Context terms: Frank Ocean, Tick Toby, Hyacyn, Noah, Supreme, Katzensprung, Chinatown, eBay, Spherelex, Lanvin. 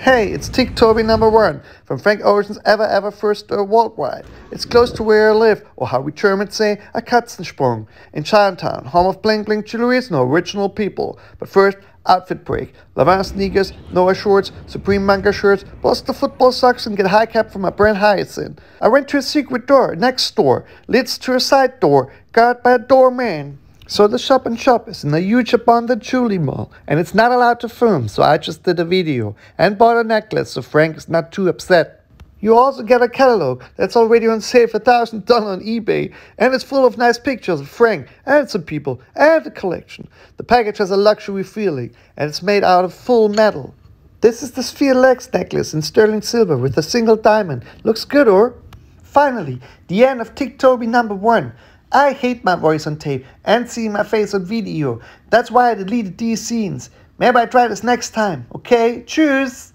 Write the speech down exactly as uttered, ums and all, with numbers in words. Hey, it's Tick Toby number one from Frank Ocean's ever ever first uh, worldwide. It's close to where I live, or how we Germans say, a Katzensprung, in Chinatown, home of bling bling jewelries and original people. But first, outfit break. Lanvin sneakers, Noah shorts, Supreme manga shirts, plus the football socks, and get high cap from my brand Hyacyn. I went to a secret door, next door, leads to a side door, guarded by a doorman. So the shop and shop is in a huge abundant jewelry mall, and it's not allowed to film, so I just did a video and bought a necklace so Frank is not too upset. You also get a catalog that's already on sale for a thousand dollars on eBay, and it's full of nice pictures of Frank and some people and the collection. The package has a luxury feeling, and it's made out of full metal. This is the Spherelex necklace in sterling silver with a single diamond. Looks good, or? Finally, the end of Tick Toby number one. I hate my voice on tape and seeing my face on video. That's why I deleted these scenes. Maybe I try this next time, okay? Tschüss!